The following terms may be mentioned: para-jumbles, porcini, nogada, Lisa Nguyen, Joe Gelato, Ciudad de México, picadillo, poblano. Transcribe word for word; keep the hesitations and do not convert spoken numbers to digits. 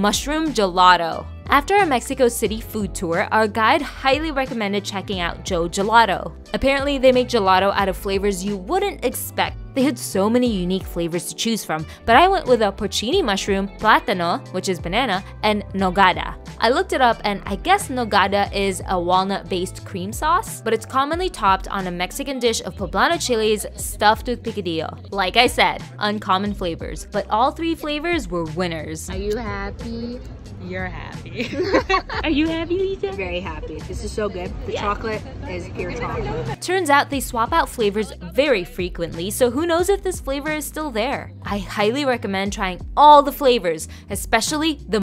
mushroom gelato. After our Mexico City food tour, our guide highly recommended checking out Joe Gelato. Apparently, they make gelato out of flavors you wouldn't expect. They had so many unique flavors to choose from, but I went with a porcini mushroom, plátano, which is banana, and nogada. I looked it up and I guess nogada is a walnut-based cream sauce, but it's commonly topped on a Mexican dish of poblano chilies stuffed with picadillo. Like I said, uncommon flavors, but all three flavors were winners. Are you happy? You're happy. Are you happy, Lisa? Very happy. This is so good. The yeah. chocolate is pure chocolate. Turns out they swap out flavors very frequently, so who knows if this flavor is still there. I highly recommend trying all the flavors, especially the